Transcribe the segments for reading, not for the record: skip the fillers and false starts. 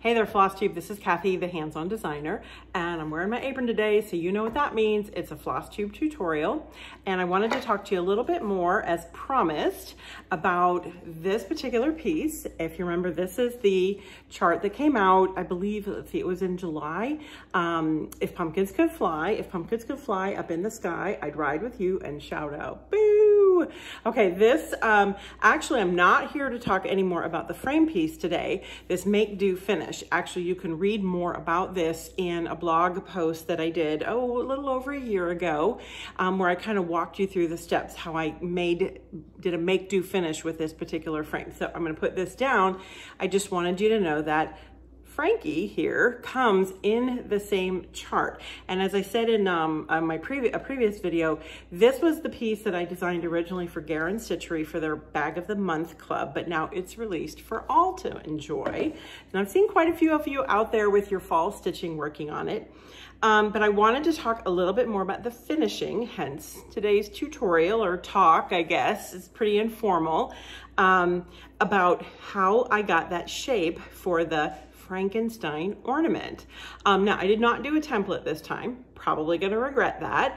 Hey there, FlossTube. This is Kathy, the Hands On Designer, and I'm wearing my apron today, so you know what that means. It's a FlossTube tutorial, and I wanted to talk to you a little bit more, as promised, about this particular piece. If you remember, this is the chart that came out, I believe, let's see, it was in July. If Pumpkins Could Fly, If Pumpkins Could Fly, Up in the Sky, I'd Ride With You, and Shout Out, Boo! Okay, this, actually, I'm not here to talk anymore about the frame piece today, this make-do finish. Actually, you can read more about this in a blog post that I did, a little over a year ago, where I kind of walked you through the steps, how I did a make-do finish with this particular frame. So I'm going to put this down. I just wanted you to know that Frankie here comes in the same chart. And as I said in my previous video, this was the piece that I designed originally for Garren Stitchery for their Bag of the Month Club, but now it's released for all to enjoy. And I've seen quite a few of you out there with your fall stitching working on it. But I wanted to talk a little bit more about the finishing, hence today's tutorial or talk, I guess. It's pretty informal, about how I got that shape for the Frankenstein ornament. Now, I did not do a template this time, probably going to regret that.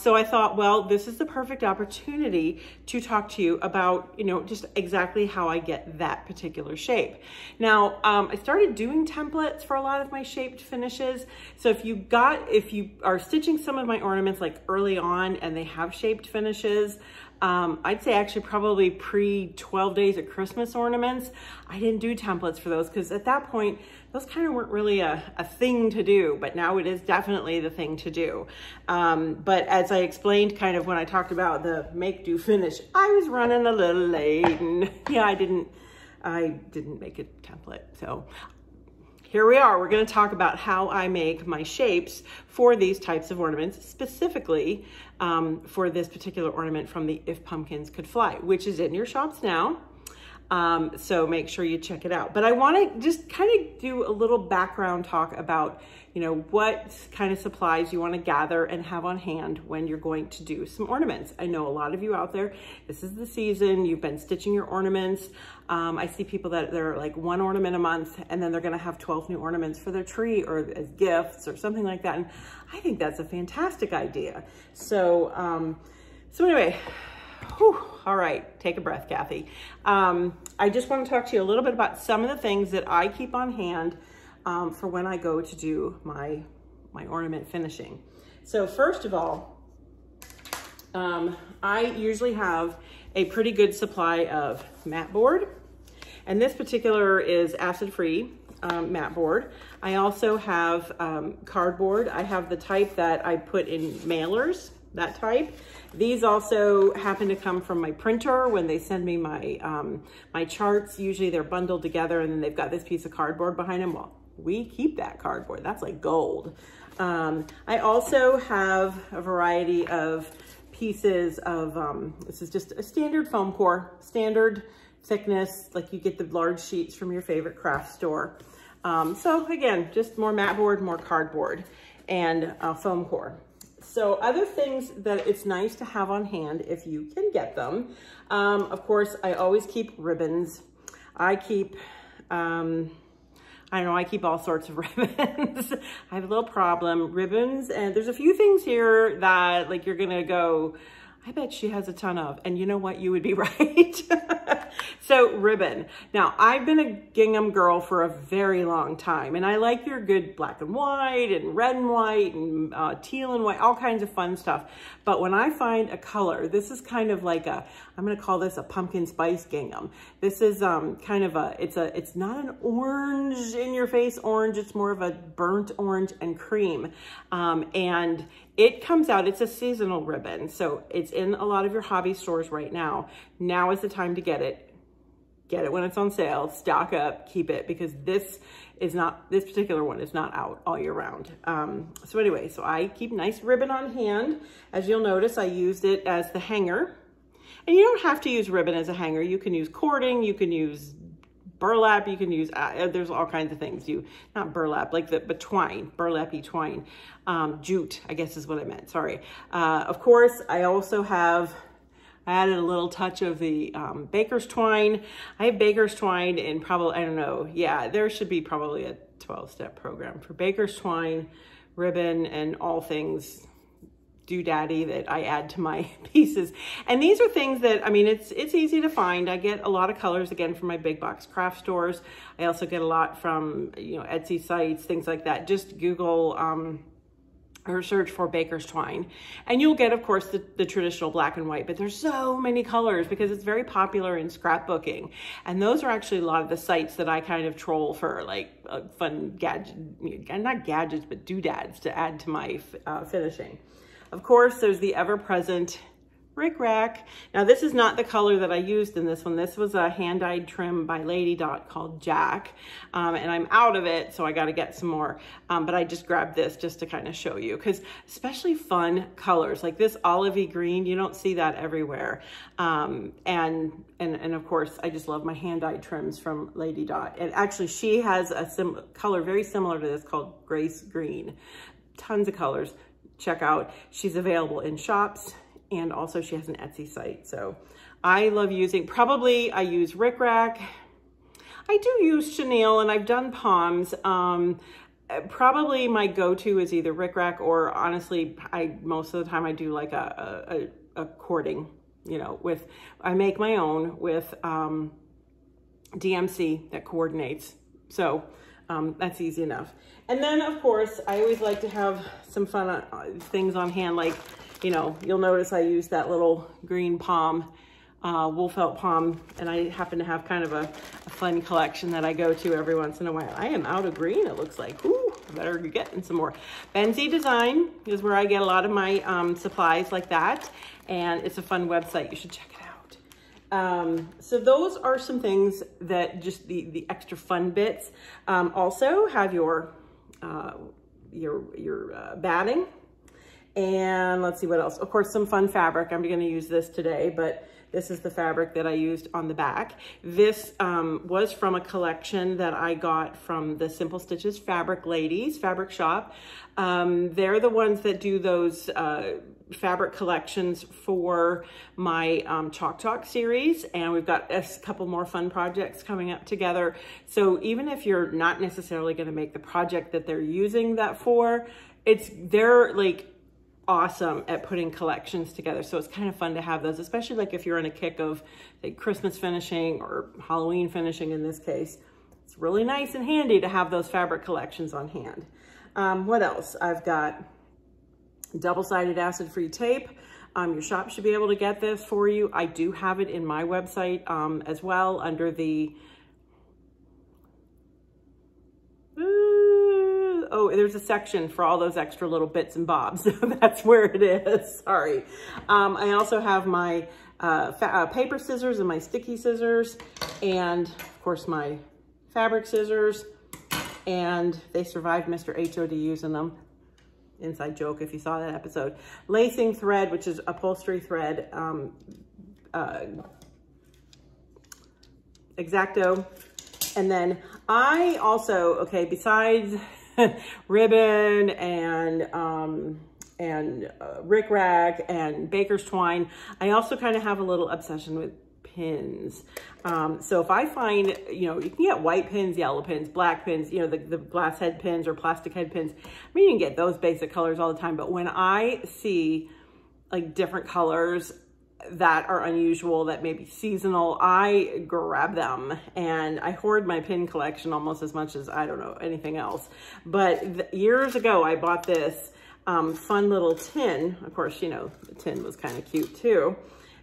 So I thought, well, this is the perfect opportunity to talk to you about, you know, just exactly how I get that particular shape. Now, I started doing templates for a lot of my shaped finishes. So if you are stitching some of my ornaments like early on and they have shaped finishes, I'd say actually probably pre 12 days of Christmas ornaments, I didn't do templates for those because at that point, those kind of weren't really a thing to do, but now it is definitely the thing to do. But as I explained kind of when I talked about the make-do finish, I was running a little late and yeah, I didn't make a template. So here we are, we're gonna talk about how I make my shapes for these types of ornaments, specifically for this particular ornament from the If Pumpkins Could Fly, which is in your shops now. So make sure you check it out. But I want to just kind of do a little background talk about, you know, what kind of supplies you want to gather and have on hand when you're going to do some ornaments. I know a lot of you out there, this is the season, you've been stitching your ornaments. I see people that they're like one ornament a month and then they're going to have 12 new ornaments for their tree or as gifts or something like that. And I think that's a fantastic idea. So, so anyway, whew. All right, take a breath, Kathy. I just want to talk to you a little bit about some of the things that I keep on hand for when I go to do my ornament finishing. So first of all, I usually have a pretty good supply of mat board, and this particular is acid-free mat board. I also have cardboard. I have the type that I put in mailers, that type. These also happen to come from my printer when they send me my my charts. Usually they're bundled together and then they've got this piece of cardboard behind them. Well, we keep that cardboard. That's like gold. I also have a variety of pieces of, this is just a standard foam core, standard thickness, like you get the large sheets from your favorite craft store. So again, just more mat board, more cardboard, and foam core. So other things that it's nice to have on hand if you can get them. Of course, I always keep ribbons. I keep, I don't know, I keep all sorts of ribbons. I have a little problem. Ribbons, and there's a few things here that like you're gonna go, I bet she has a ton of, and you know what, you would be right. So ribbon. Now I've been a gingham girl for a very long time, and I like your good black and white and red and white and teal and white, all kinds of fun stuff. But when I find a color, this is kind of like a, I'm going to call this a pumpkin spice gingham. This is kind of a, it's not an orange in your face orange. It's more of a burnt orange and cream. And it comes out, it's a seasonal ribbon. So it's in a lot of your hobby stores right now. Now is the time to get it. Get it when it's on sale, stock up, keep it, because this is not, this particular one is not out all year round. So anyway, so I keep nice ribbon on hand. As you'll notice, I used it as the hanger. And you don't have to use ribbon as a hanger. You can use cording, you can use burlap, you can use, there's all kinds of things you, not burlap, like the, but twine, burlappy twine. Jute, I guess is what I meant, sorry. Of course, I also have I added a little touch of the baker's twine. I have baker's twine and probably, I don't know. Yeah, there should be probably a 12-step program for baker's twine, ribbon, and all things doodaddy that I add to my pieces. And these are things that, I mean, it's easy to find. I get a lot of colors, again, from my big box craft stores. I also get a lot from, you know, Etsy sites, things like that. Just Google or search for baker's twine. And you'll get, of course, the traditional black and white, but there's so many colors because it's very popular in scrapbooking. And those are actually a lot of the sites that I kind of troll for, like fun gadget, not gadgets, but doodads to add to my finishing. Of course, there's the ever-present Rick Rack. Now, this is not the color that I used in this one. This was a hand-dyed trim by Lady Dot called Jack, and I'm out of it, so I got to get some more. But I just grabbed this just to kind of show you, because especially fun colors like this olivey green, you don't see that everywhere. And of course, I just love my hand-dyed trims from Lady Dot. And actually, she has a color very similar to this called Grace Green. Tons of colors. Check out. She's available in shops, and also she has an Etsy site. So I love using, probably I use Rick Rack. I do use chenille, and I've done palms. Probably my go-to is either Rick Rack or, honestly, most of the time I do like a cording, you know, with, I make my own with DMC that coordinates. So that's easy enough. And then, of course, I always like to have some fun things on hand. Like, you know, you'll notice I use that little green palm, wool felt palm, and I happen to have kind of a fun collection that I go to every once in a while. I am out of green, it looks like. Ooh, I better be getting some more. Benzie Design is where I get a lot of my supplies like that, and it's a fun website. You should check it out. So those are some things that just the extra fun bits. Also have your batting, and let's see what else. Of course, some fun fabric. I'm going to use this today, but this is the fabric that I used on the back. This was from a collection that I got from the Simple Stitches Fabric Ladies Fabric Shop. They're the ones that do those fabric collections for my Chalk Talk series, and we've got a couple more fun projects coming up together. So even if you're not necessarily going to make the project that they're using that for, they're like awesome at putting collections together. So it's kind of fun to have those, especially like if you're on a kick of like Christmas finishing or Halloween finishing in this case. It's really nice and handy to have those fabric collections on hand. What else? I've got double-sided acid-free tape. Your shop should be able to get this for you. I do have it in my website as well under the, there's a section for all those extra little bits and bobs. That's where it is, sorry. I also have my paper scissors and my sticky scissors, and of course my fabric scissors, and they survived Mr. HOD using them. Inside joke if you saw that episode. Lacing thread, which is upholstery thread, X-Acto. And then I also, okay, besides ribbon and Rick Rack and baker's twine, I also kind of have a little obsession with pins. So if I find, you know, you can get white pins, yellow pins, black pins, you know, the glass head pins or plastic head pins. I mean, you can get those basic colors all the time, but when I see like different colors that are unusual, that may be seasonal, I grab them, and I hoard my pin collection almost as much as, I don't know, anything else. But years ago, I bought this fun little tin. Of course, you know, the tin was kind of cute too,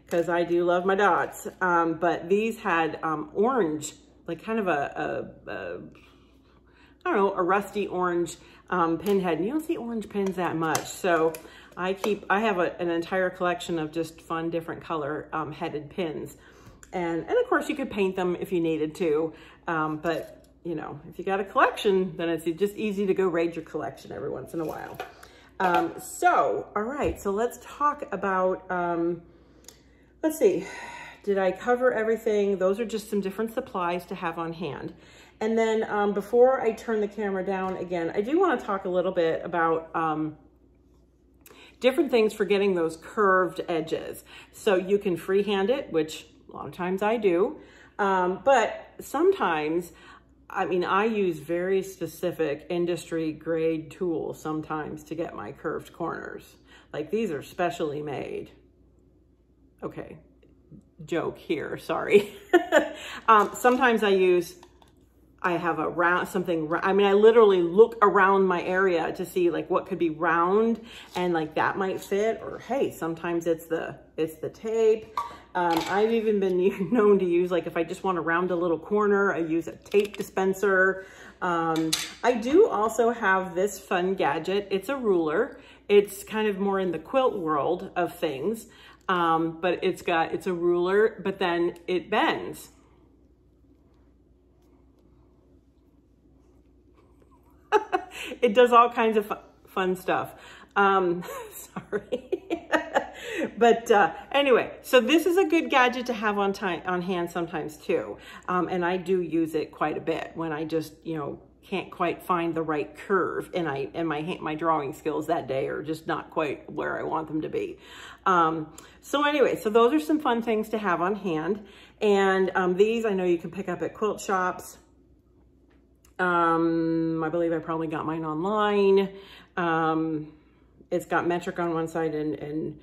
because I do love my dots. But these had orange, like kind of I don't know, a rusty orange pinhead. And you don't see orange pins that much. So I have an entire collection of just fun, different color headed pins. And of course you could paint them if you needed to. But you know, if you got a collection, then it's just easy to go raid your collection every once in a while. All right, so let's talk about, let's see, did I cover everything? Those are just some different supplies to have on hand. And then before I turn the camera down again, I do want to talk a little bit about different things for getting those curved edges. So you can freehand it, which a lot of times I do, but sometimes, I mean, I use very specific industry grade tools sometimes to get my curved corners. Like these are specially made. Okay, joke here, sorry. Sometimes I have a round, something, I mean, I literally look around my area to see like what could be round and like that might fit, or hey, sometimes it's the tape. I've even been known to use, like if I just want to round a little corner, I use a tape dispenser. I do also have this fun gadget. It's a ruler. It's kind of more in the quilt world of things, but it's a ruler, but then it bends. It does all kinds of fun stuff. Sorry. But anyway, so this is a good gadget to have on hand sometimes too. And I do use it quite a bit when I just, you know, can't quite find the right curve and my drawing skills that day are just not quite where I want them to be. So anyway, so those are some fun things to have on hand. And these I know you can pick up at quilt shops. I believe I probably got mine online. It's got metric on one side and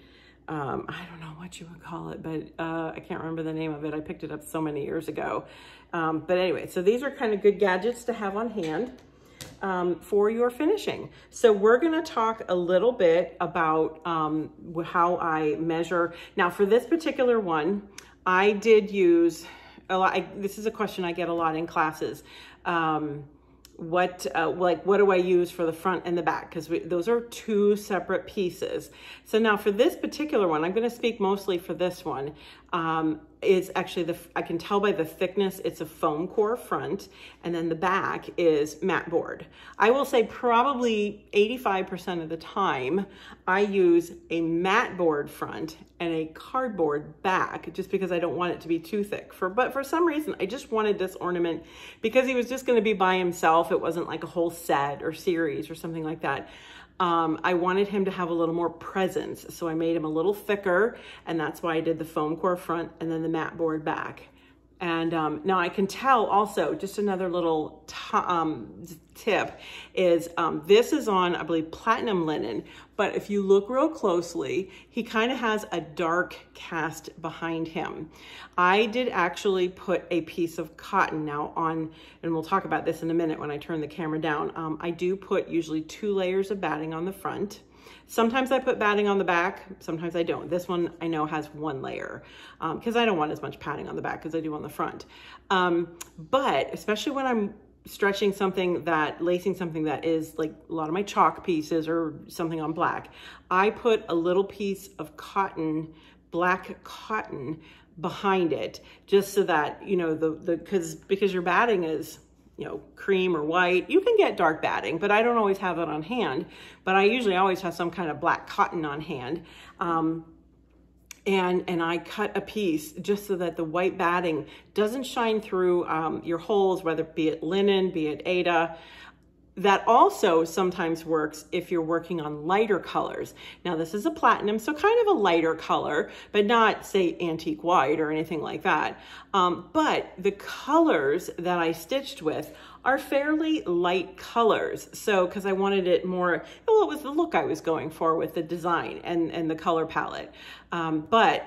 I don't know what you would call it, but I can't remember the name of it. I picked it up so many years ago. But anyway, so these are kind of good gadgets to have on hand for your finishing. So we're going to talk a little bit about how I measure. Now for this particular one, I did use a lot. This is a question I get a lot in classes. What do I use for the front and the back? Because those are two separate pieces. So now for this particular one, I'm going to speak mostly for this one. Is actually I can tell by the thickness, it's a foam core front, and then the back is mat board. I will say probably 85% of the time I use a mat board front and a cardboard back, just because I don't want it to be too thick. But for some reason, I just wanted this ornament because he was just going to be by himself. It wasn't like a whole set or series or something like that. I wanted him to have a little more presence, so I made him a little thicker, and that's why I did the foam core front and then the mat board back. And now I can tell also, just another little tip is this is on, I believe, platinum linen, but if you look real closely, he kind of has a dark cast behind him. I did actually put a piece of cotton now on, and we'll talk about this in a minute when I turn the camera down. I do put usually 2 layers of batting on the front. Sometimes I put batting on the back, sometimes I don't. This one I know has 1 layer because I don't want as much padding on the back as I do on the front. But especially when I'm stretching something that, lacing something that is like a lot of my chalk pieces or something on black, I put a little piece of cotton, black cotton behind it, just so that, you know, because your batting is, you know, cream or white. You can get dark batting, but I don't always have it on hand, but I usually always have some kind of black cotton on hand. And I cut a piece just so that the white batting doesn't shine through your holes, whether be it linen, be it Aida. That also sometimes works if you're working on lighter colors. Now this is a platinum, so kind of a lighter color, but not say antique white or anything like that. But the colors that I stitched with are fairly light colors. So, cause I wanted it more, well, it was the look I was going for with the design and the color palette. But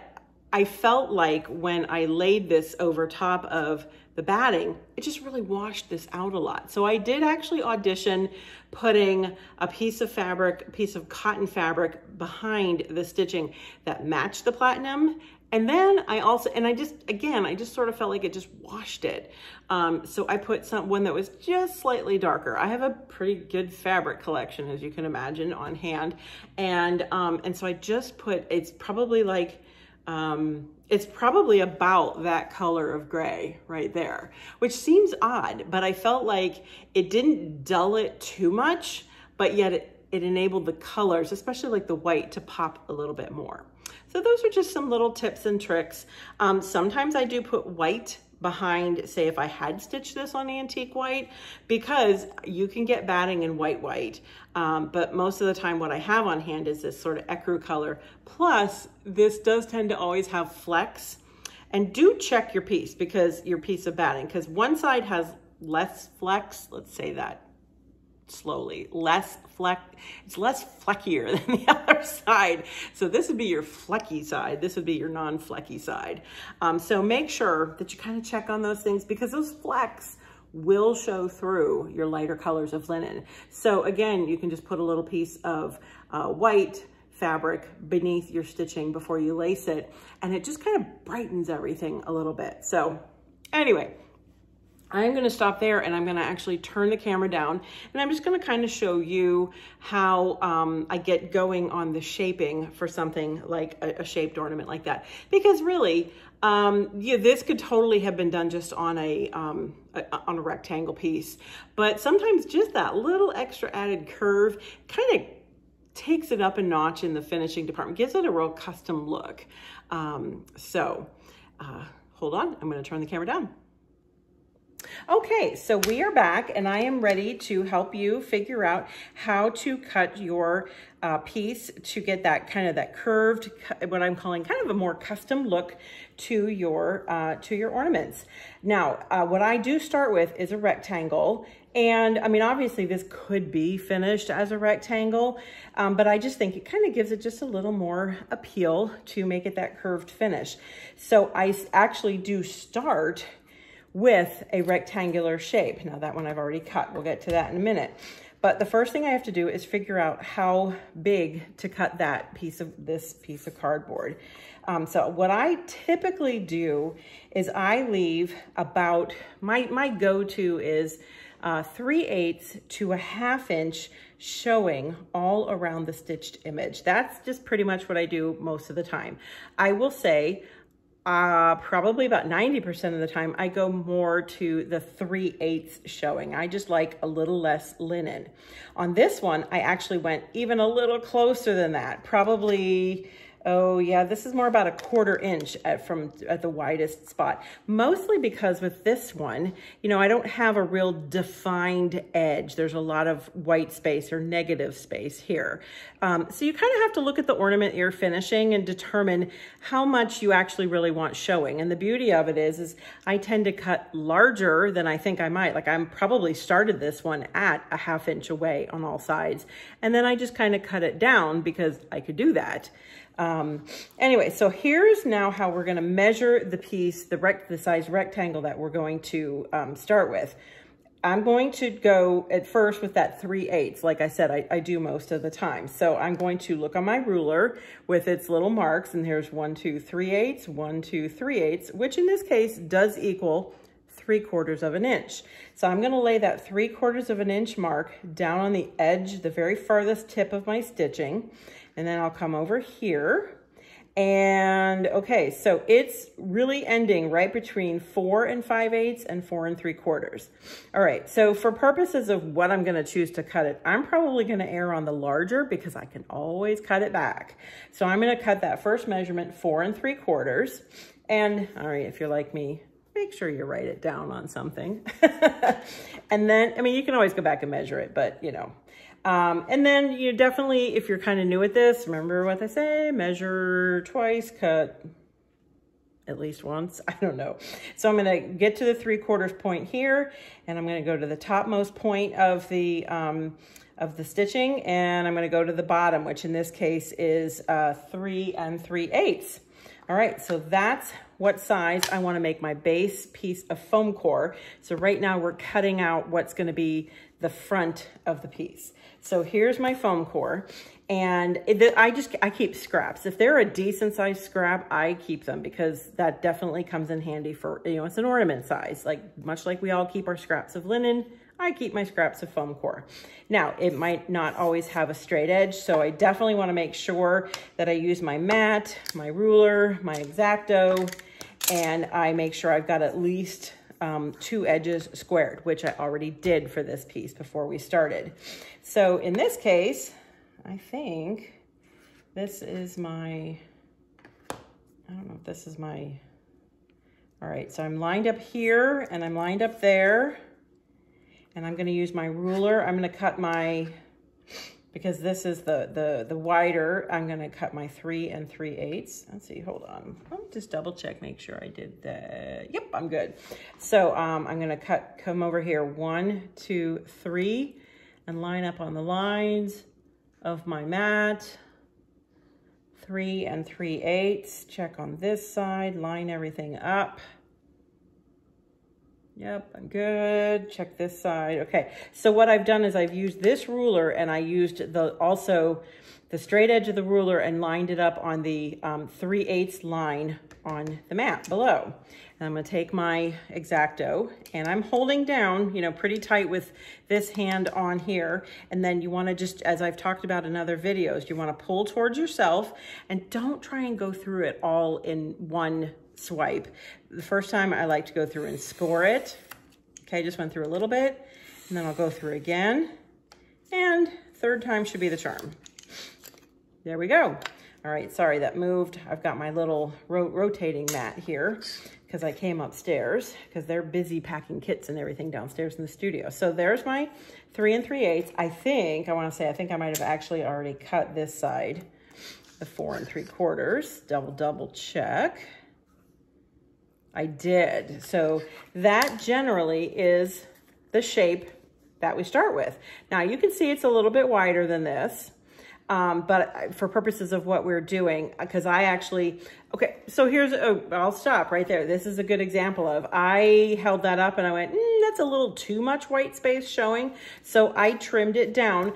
I felt like when I laid this over top of the batting, it just really washed this out a lot. So I did actually audition putting a piece of fabric, a piece of cotton fabric behind the stitching that matched the platinum. And then I also, and I just, again, I just sort of felt like it just washed it. So I put one that was just slightly darker. I have a pretty good fabric collection, as you can imagine, on hand. And so I just put, it's probably like, it's probably about that color of gray right there, which seems odd, but I felt like it didn't dull it too much, but yet it enabled the colors, especially like the white, to pop a little bit more. So those are just some little tips and tricks. Sometimes I do put white behind, say, if I had stitched this on antique white, because you can get batting in white, but most of the time what I have on hand is this sort of ecru color. Plus, this does tend to always have flecks. And do check your piece, because your piece of batting, because one side has less flecks, let's say that slowly, less fleck, it's less fleckier than the other side. So this would be your flecky side, this would be your non-flecky side. So make sure that you kind of check on those things, because those flecks will show through your lighter colors of linen. So again, you can just put a little piece of white fabric beneath your stitching before you lace it, and it just kind of brightens everything a little bit. So anyway, I'm going to stop there, and I'm going to actually turn the camera down, and I'm just going to kind of show you how I get going on the shaping for something like a shaped ornament like that, because really, yeah, this could totally have been done just on a rectangle piece, but sometimes just that little extra added curve kind of takes it up a notch in the finishing department, gives it a real custom look. Hold on, I'm going to turn the camera down. Okay, so we are back, and I am ready to help you figure out how to cut your piece to get that kind of that curved, what I'm calling kind of a more custom look to your ornaments. Now, what I do start with is a rectangle. And I mean, obviously this could be finished as a rectangle, but I just think it kind of gives it just a little more appeal to make it that curved finish. So I actually do start with a rectangular shape. Now that one I've already cut, we'll get to that in a minute. But the first thing I have to do is figure out how big to cut that piece of this piece of cardboard. So what I typically do is I leave about, my go-to is 3/8 to a 1/2 inch showing all around the stitched image. That's just pretty much what I do most of the time. I will say probably about 90% of the time I go more to the 3/8 showing. I just like a little less linen. On this one, I actually went even a little closer than that, probably. Oh yeah, this is more about a 1/4 inch at the widest spot, mostly because with this one, you know, I don't have a real defined edge. There's a lot of white space or negative space here. So you kind of have to look at the ornament you're finishing and determine how much you actually really want showing. And the beauty of it is I tend to cut larger than I think I might. Like I'm probably started this one at a 1/2 inch away on all sides. And then I just kind of cut it down because I could do that. Anyway, so here's now how we're going to measure the piece, the size rectangle that we're going to start with. I'm going to go at first with that 3/8. Like I said, I do most of the time. So I'm going to look on my ruler with its little marks, and here's 1, 2, 3/8, 1, 2, 3/8, which in this case does equal 3/4 of an inch. So I'm going to lay that 3/4 of an inch mark down on the edge, the very farthest tip of my stitching. And then I'll come over here, and okay, so it's really ending right between 4 5/8 and 4 3/4. All right, so for purposes of what I'm gonna choose to cut it, I'm probably gonna err on the larger because I can always cut it back. So I'm gonna cut that first measurement 4 3/4. And all right, if you're like me, make sure you write it down on something. And then, I mean, you can always go back and measure it, but you know, and then you definitely, if you're kind of new at this, remember what I say, measure twice, cut at least once. I don't know. So I'm going to get to the 3/4 point here, and I'm going to go to the topmost point of the stitching, and I'm going to go to the bottom, which in this case is 3 3/8. All right, so that's what size I want to make my base piece of foam core. So right now we're cutting out what's going to be the front of the piece. So here's my foam core, and I keep scraps. If they're a decent sized scrap, I keep them because that definitely comes in handy for, you know, it's an ornament size, like much like we all keep our scraps of linen, I keep my scraps of foam core. Now, it might not always have a straight edge, so I definitely want to make sure that I use my mat, my ruler, my X-Acto, and I make sure I've got at least 2 edges squared, which I already did for this piece before we started. So in this case, I think this is my, I don't know if this is my All right, so I'm lined up here and I'm lined up there, and I'm gonna use my ruler. I'm gonna cut my, because this is the wider, I'm gonna cut my 3 3/8. Let's see, hold on. I'll just double check, make sure I did that. Yep, I'm good. So I'm gonna cut, come over here, 1, 2, 3, and line up on the lines of my mat. 3 3/8. Check on this side, line everything up. Yep, I'm good. Check this side. Okay, so what I've done is I've used this ruler, and I used the also the straight edge of the ruler and lined it up on the 3/8 line on the mat below. And I'm gonna take my X-Acto, and I'm holding down, you know, pretty tight with this hand on here. And then you wanna just, as I've talked about in other videos, you wanna pull towards yourself, and don't try and go through it all in one swipe. The first time I like to go through and score it. Okay, just went through a little bit, and then I'll go through again. And third time should be the charm. There we go. All right, sorry, that moved. I've got my little rotating mat here because I came upstairs because they're busy packing kits and everything downstairs in the studio. So there's my 3 3/8. I think, I want to say, I think I might have actually already cut this side, the 4 3/4. Double check. I did. So that generally is the shape that we start with. Now you can see it's a little bit wider than this. But for purposes of what we're doing, because I actually, okay, so here's, oh, I'll stop right there. This is a good example of, I held that up and I went, that's a little too much white space showing. So I trimmed it down.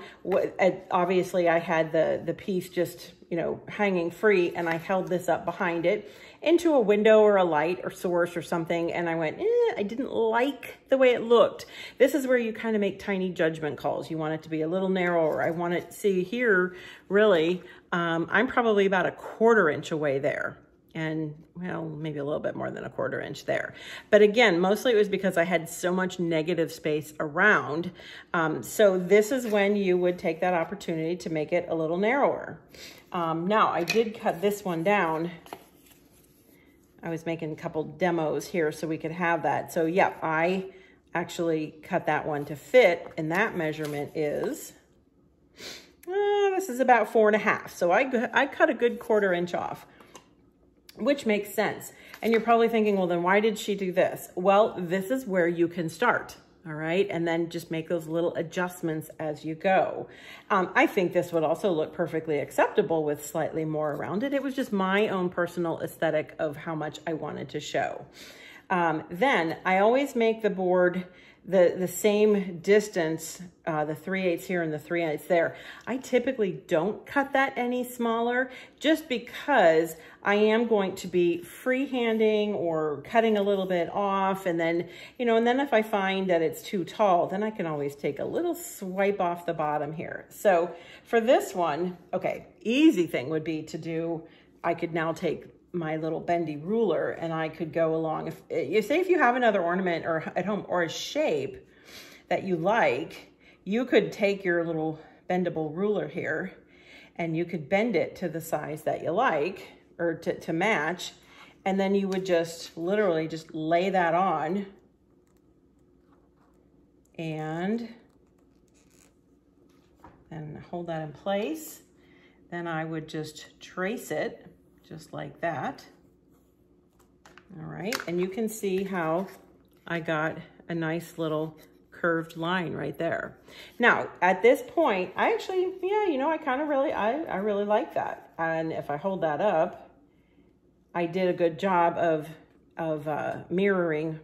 Obviously I had the piece just, you know, hanging free, and I held this up behind it into a window or a light or source or something. And I went, I didn't like the way it looked. This is where you kind of make tiny judgment calls. You want it to be a little narrower. I want it, see here, really, I'm probably about 1/4 inch away there. And well, maybe a little bit more than 1/4 inch there. But again, mostly it was because I had so much negative space around. So this is when you would take that opportunity to make it a little narrower. Now I did cut this one down. I was making a couple demos here so we could have that. So yeah, I actually cut that one to fit, and that measurement is, this is about 4 1/2. So I cut a good 1/4 inch off, which makes sense. And you're probably thinking, well, then why did she do this? Well, this is where you can start. All right, and then just make those little adjustments as you go. I think this would also look perfectly acceptable with slightly more around it. It was just my own personal aesthetic of how much I wanted to show. Then I always make the board the same distance, the 3/8 here and the 3/8 there. I typically don't cut that any smaller just because I am going to be freehanding or cutting a little bit off. And then, you know, and then if I find that it's too tall, then I can always take a little swipe off the bottom here. So for this one, okay, easy thing would be to do, I could now take my little bendy ruler and I could go along. If you say, if you have another ornament or at home or a shape that you like, you could take your little bendable ruler here and you could bend it to the size that you like or to match. And then you would just literally just lay that on and then hold that in place. Then I would just trace it just like that. All right, and you can see how I got a nice little curved line right there. Now, at this point, I actually, yeah, you know, I kind of really, I really like that. And if I hold that up, I did a good job of mirroring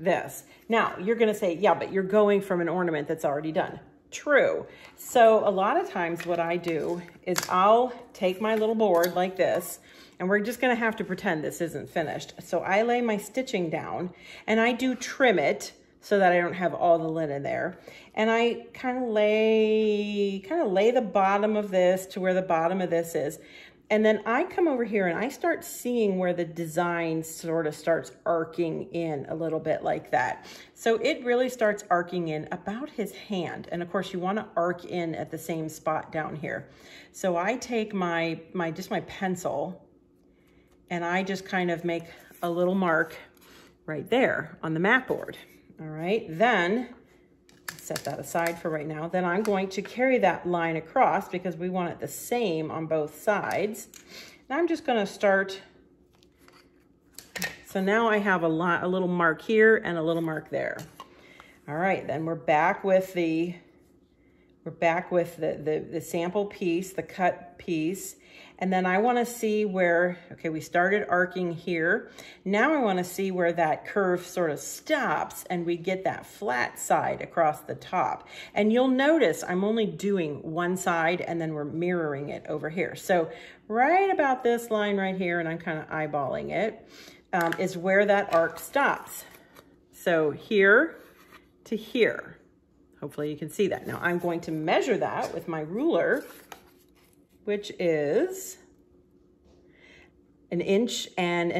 this. Now, you're gonna say, yeah, but you're going from an ornament that's already done. True. So a lot of times what I do is I'll take my little board like this, and we're just going to have to pretend this isn't finished. So I lay my stitching down, and I do trim it so that I don't have all the linen there. And I kind of lay the bottom of this to where the bottom of this is. And then I come over here and I start seeing where the design sort of starts arcing in a little bit like that. So it really starts arcing in about his hand. And of course you want to arc in at the same spot down here. So I take my pencil and I just kind of make a little mark right there on the mat board. All right, then set that aside for right now. Then I'm going to carry that line across because we want it the same on both sides. And I'm just gonna start. So now I have a little mark here and a little mark there. All right, then we're back with the the sample piece, the cut piece. And then I wanna see where, okay, we started arcing here. Now I wanna see where that curve sort of stops and we get that flat side across the top. And you'll notice I'm only doing one side and then we're mirroring it over here. So right about this line right here, and I'm kind of eyeballing it, is where that arc stops. So here to here. Hopefully you can see that. Now I'm going to measure that with my ruler, which is 1 1/8 inches, 1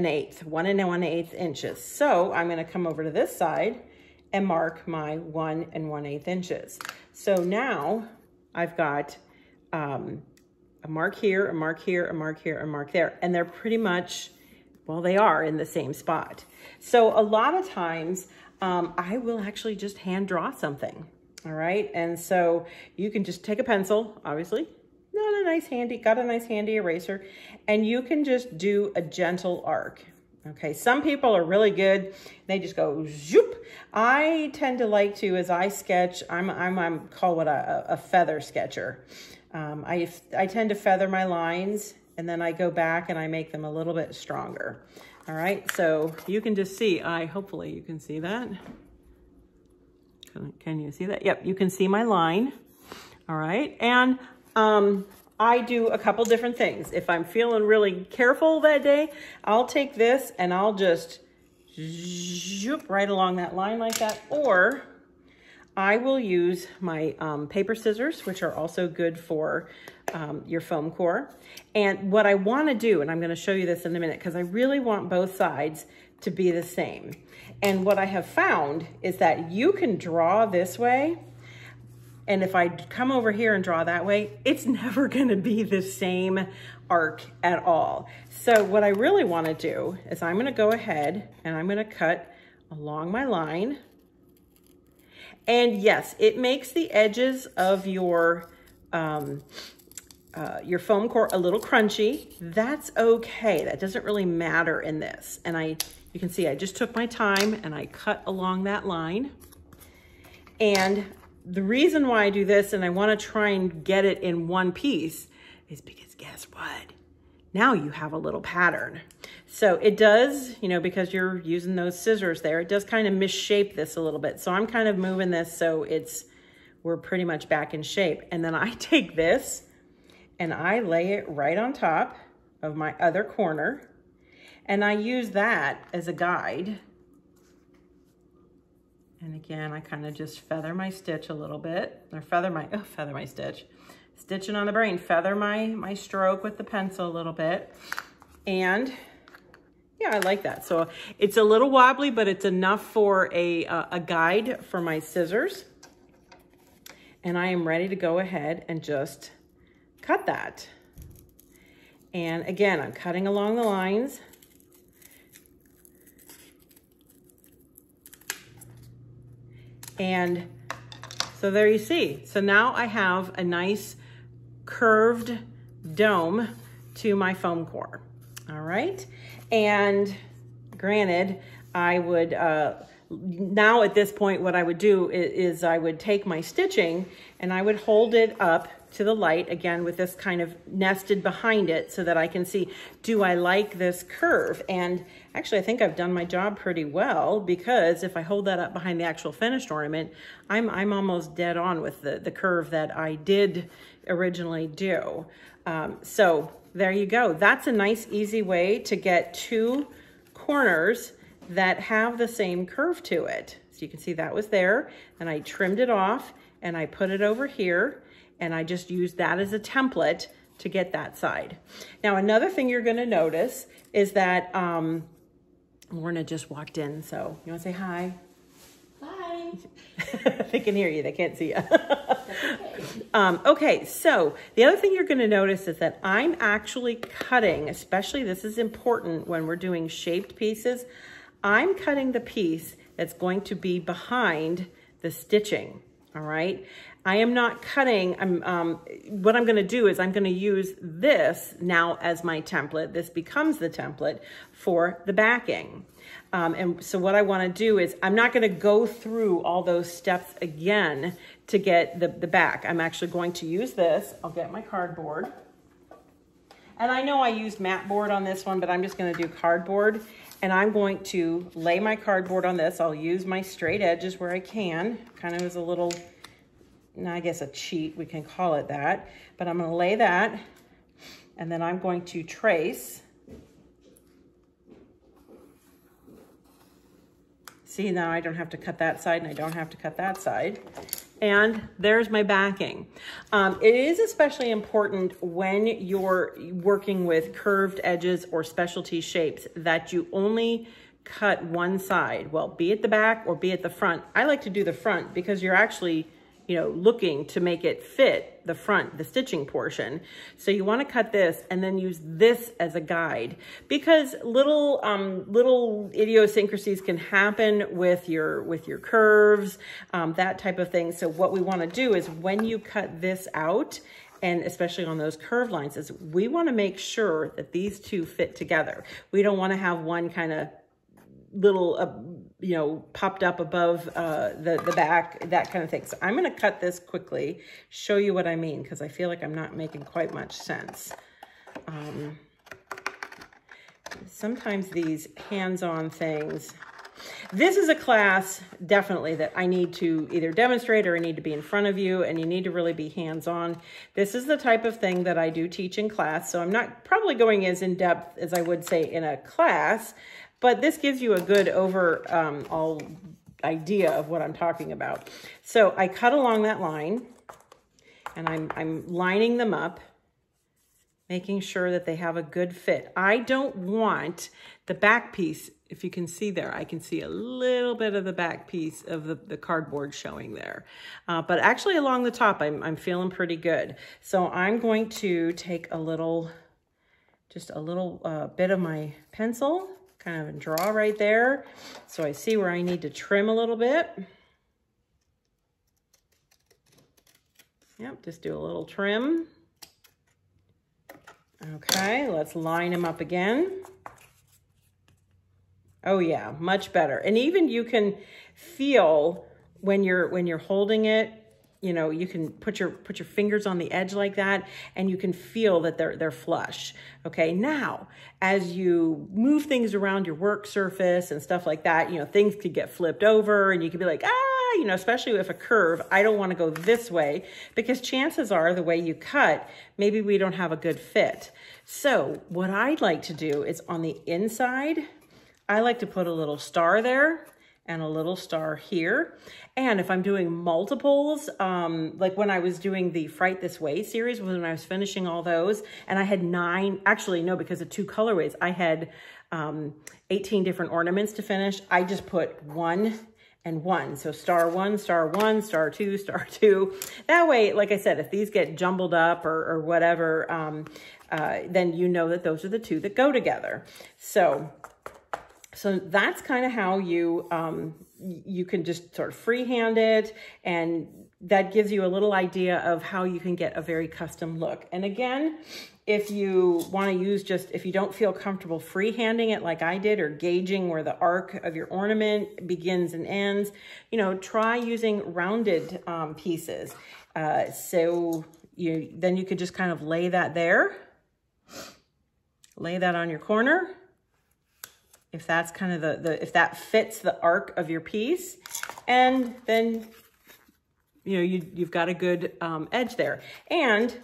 1/8 inches. So I'm gonna come over to this side and mark my 1 1/8 inches. So now I've got a mark here, a mark here, a mark here, a mark there. And they're pretty much, well, they are in the same spot. So a lot of times I will actually just hand draw something, all right? And so you can just take a pencil, obviously, got a nice handy eraser, and you can just do a gentle arc. Okay, some people are really good. They just go zoop. I tend to like to, as I sketch, I'm called a feather sketcher. I tend to feather my lines and then I go back and I make them a little bit stronger. All right, so you can just see, hopefully you can see that. Can you see that? Yep, you can see my line. All right, and I do a couple different things. If I'm feeling really careful that day, I'll take this and I'll just zoop right along that line like that. Or I will use my paper scissors, which are also good for your foam core. And what I want to do, and I'm going to show you this in a minute, because I really want both sides to be the same. And what I have found is that you can draw this way, and if I come over here and draw that way, it's never gonna be the same arc at all. So what I really wanna do is I'm gonna go ahead and I'm gonna cut along my line. And yes, it makes the edges of your foam core a little crunchy. That's okay, that doesn't really matter in this. And you can see I just took my time and I cut along that line. And the reason why I do this, and I want to try and get it in one piece, is because guess what? Now you have a little pattern. So it does, you know, because you're using those scissors there, it does kind of misshape this a little bit. So I'm kind of moving this so we're pretty much back in shape. And then I take this and I lay it right on top of my other corner. And I use that as a guide. And again, I kind of just feather my stitch a little bit, or feather my stitch. Stitching on the brain, feather my stroke with the pencil a little bit. And yeah, I like that. So it's a little wobbly, but it's enough for a guide for my scissors. And I am ready to go ahead and just cut that. And again, I'm cutting along the lines. And so there you see. So now I have a nice curved dome to my foam core. All right. And granted, I would, now at this point, what I would do is I would take my stitching and I would hold it up to the light again with this kind of nested behind it so that I can see, do I like this curve? And actually I think I've done my job pretty well, because if I hold that up behind the actual finished ornament, I'm almost dead on with the curve that I did originally do. So there you go. That's a nice easy way to get two corners that have the same curve to it. So you can see that was there, and I trimmed it off and I put it over here. And I just use that as a template to get that side. Now, another thing you're gonna notice is that Lorna just walked in, so you wanna say hi? Hi. They can hear you, they can't see you. Okay. Okay, so the other thing you're gonna notice is that I'm actually cutting, especially this is important when we're doing shaped pieces, I'm cutting the piece that's going to be behind the stitching, all right? I am not cutting, what I'm gonna do is I'm gonna use this now as my template. This becomes the template for the backing. And so what I wanna do is I'm not gonna go through all those steps again to get the back. I'm actually going to use this. I'll get my cardboard. And I know I used mat board on this one, but I'm just gonna do cardboard. And I'm going to lay my cardboard on this. I'll use my straight edges where I can. Kind of as a little, I guess a cheat, we can call it that. But I'm gonna lay that, and then I'm going to trace. See, now I don't have to cut that side, and I don't have to cut that side. And there's my backing. It is especially important when you're working with curved edges or specialty shapes that you only cut one side. Well, be it the back or be it the front. I like to do the front because you're actually, you know, looking to make it fit the front, the stitching portion. So you want to cut this and then use this as a guide, because little little idiosyncrasies can happen with your curves, that type of thing. So what we want to do is when you cut this out, and especially on those curved lines, is we want to make sure that these two fit together. We don't want to have one kind of little you know, popped up above the back, that kind of thing. So I'm gonna cut this quickly, show you what I mean, because I feel like I'm not making quite much sense. Sometimes these hands-on things, this is a class definitely that I need to either demonstrate or I need to be in front of you, and you need to really be hands-on. This is the type of thing that I do teach in class, so I'm not probably going as in-depth as I would say in a class, but this gives you a good overall idea of what I'm talking about. So I cut along that line, and I'm lining them up, making sure that they have a good fit. I don't want the back piece, if you can see there, I can see a little bit of the back piece of the cardboard showing there. But actually along the top, I'm feeling pretty good. So I'm going to take a little, just a little bit of my pencil, kind of draw right there. So I see where I need to trim a little bit. Yep, just do a little trim. Okay, let's line them up again. Oh yeah, much better. And even you can feel when you're holding it, you know, you can put your fingers on the edge like that, and you can feel that they're flush. Okay, now as you move things around your work surface and stuff like that, you know, things could get flipped over, and you could be like, ah, you know, especially if a curve, I don't want to go this way, because chances are the way you cut, maybe we don't have a good fit. So what I'd like to do is on the inside, I like to put a little star there and a little star here. And if I'm doing multiples, like when I was doing the Fright This Way series, when I was finishing all those, and I had 9, actually no, because of 2 colorways, I had 18 different ornaments to finish. I just put 1 and 1. So star 1, star 1, star 2, star 2. That way, like I said, if these get jumbled up or whatever, then you know that those are the 2 that go together. So that's kind of how you you can just sort of freehand it, and that gives you a little idea of how you can get a very custom look. And again, if you want to use just, if you don't feel comfortable freehanding it like I did, or gauging where the arc of your ornament begins and ends, you know, try using rounded pieces. So then you could just kind of lay that there, lay that on your corner. If that's kind of if that fits the arc of your piece, and then, you know, you've got a good edge there. And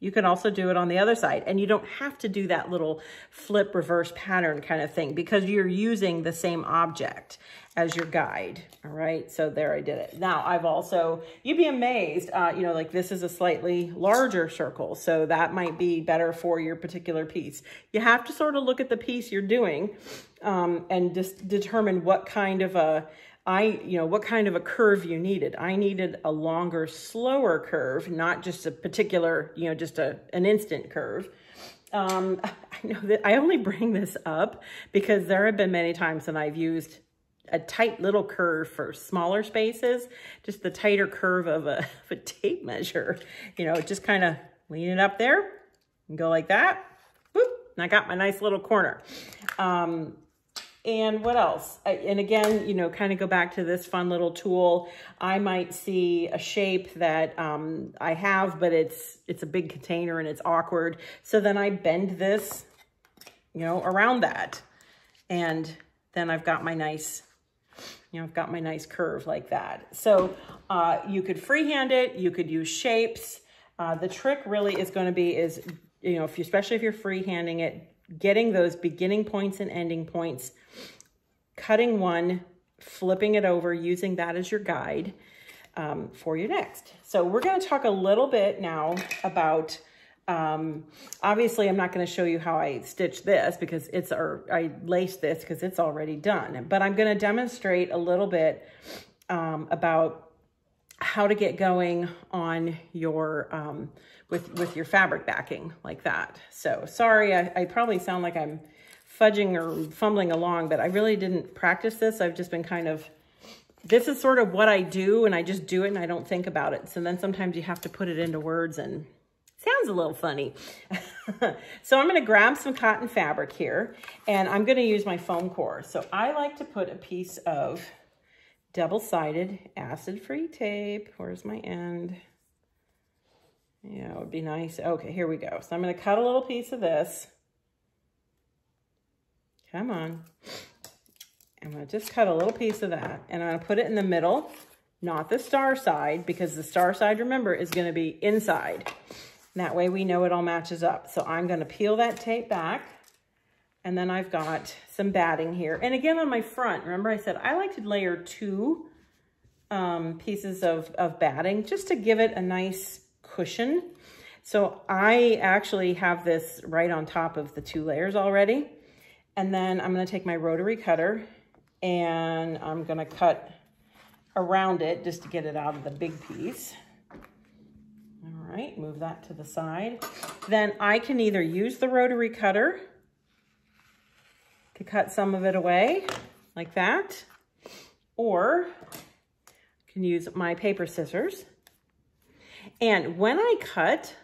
you can also do it on the other side, and you don't have to do that little flip reverse pattern kind of thing, because you're using the same object as your guide. All right, so there I did it. Now I've also, you'd be amazed, you know, like this is a slightly larger circle, so that might be better for your particular piece. You have to sort of look at the piece you're doing and just determine what kind of a, you know, what kind of a curve you needed. I needed a longer, slower curve, not just a particular, you know, just an instant curve. I know that I only bring this up because there have been many times that I've used a tight little curve for smaller spaces, just the tighter curve of a tape measure. You know, just kind of lean it up there and go like that. Whoop, and I got my nice little corner. And what else? And again, you know, kind of go back to this fun little tool. I might see a shape that I have, but it's a big container and it's awkward. So then I bend this, you know, around that. And then I've got my nice, you know, I've got my nice curve like that. So you could freehand it. You could use shapes. The trick really is going to be is, you know, if you, especially if you're freehanding it, getting those beginning points and ending points, cutting one, flipping it over, using that as your guide for your next. So we're going to talk a little bit now about, obviously I'm not going to show you how I stitch this because it's, or I lace this because it's already done, but I'm going to demonstrate a little bit about how to get going on your, with your fabric backing like that. So sorry, I probably sound like I'm fudging or fumbling along, but I really didn't practice this. I've just been kind of, this is sort of what I do and I just do it and I don't think about it. So then sometimes you have to put it into words and it sounds a little funny. So I'm going to grab some cotton fabric here and I'm going to use my foam core. So I like to put a piece of double-sided acid-free tape. Where's my end? Yeah, it would be nice. Okay, here we go. So I'm going to cut a little piece of this. Come on. I'm going to just cut a little piece of that, and I'm going to put it in the middle, not the star side, because the star side, remember, is going to be inside. And that way we know it all matches up. So I'm going to peel that tape back. And then I've got some batting here. And again, on my front, remember I said I like to layer two pieces of batting just to give it a nice cushion. So I actually have this right on top of the two layers already. And then I'm going to take my rotary cutter and I'm going to cut around it just to get it out of the big piece. All right, move that to the side. Then I can either use the rotary cutter to cut some of it away like that, or I can use my paper scissors. And when I cut,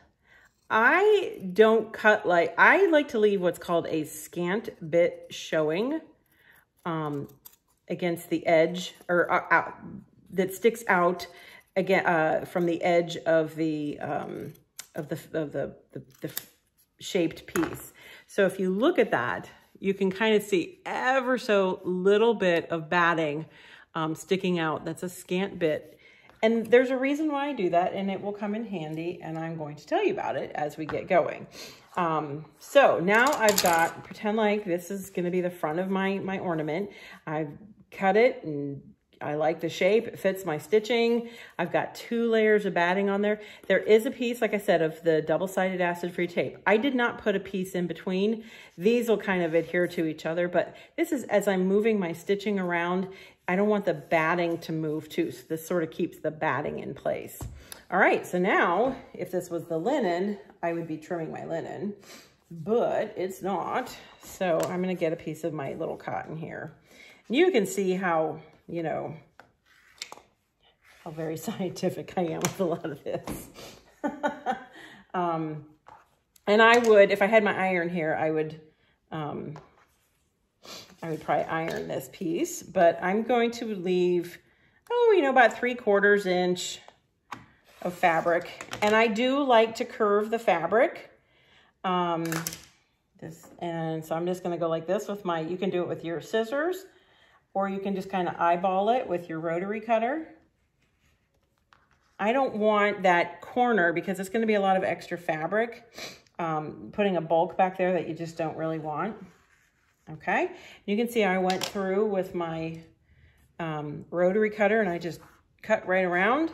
I don't cut like, I like to leave what's called a scant bit showing against the edge, or out, that sticks out again from the edge of the shaped piece. So if you look at that, you can kind of see ever so little bit of batting sticking out. That's a scant bit. And there's a reason why I do that, and it will come in handy, and I'm going to tell you about it as we get going. So now I've got, pretend like this is gonna be the front of my ornament. I've cut it and I like the shape, it fits my stitching. I've got two layers of batting on there. There is a piece, like I said, of the double-sided acid-free tape. I did not put a piece in between. These will kind of adhere to each other, but this is as I'm moving my stitching around, I don't want the batting to move too, so this sort of keeps the batting in place. All right, so now, if this was the linen, I would be trimming my linen, but it's not. So I'm gonna get a piece of my little cotton here. You can see how, you know, how very scientific I am with a lot of this. And I would, if I had my iron here, I would probably iron this piece, but I'm going to leave, oh, you know, about 3/4 inch of fabric. And I do like to curve the fabric. And so I'm just gonna go like this with my, you can do it with your scissors, or you can just kind of eyeball it with your rotary cutter. I don't want that corner because it's going to be a lot of extra fabric, putting a bulk back there that you just don't really want. Okay, you can see I went through with my rotary cutter and I just cut right around.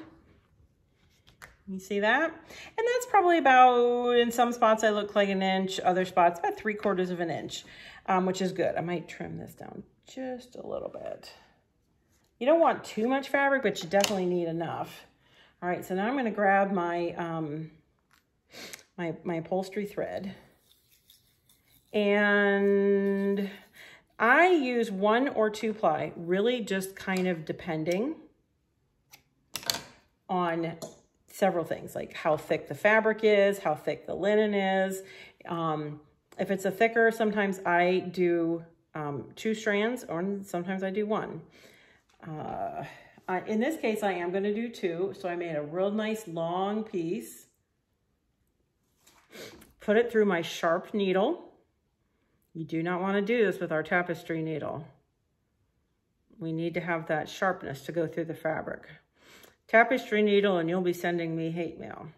You see that? And that's probably about, in some spots I look like an inch, other spots about 3/4 of an inch, which is good. I might trim this down just a little bit. You don't want too much fabric, but you definitely need enough. All right, so now I'm gonna grab my upholstery thread And I use 1 or 2 ply, really just kind of depending on several things, like how thick the fabric is, how thick the linen is. If it's a thicker, sometimes I do 2 strands, or sometimes I do 1. In this case, I am going to do 2. So I made a real nice long piece, put it through my sharp needle. You do not want to do this with our tapestry needle. We need to have that sharpness to go through the fabric. Tapestry needle, and you'll be sending me hate mail,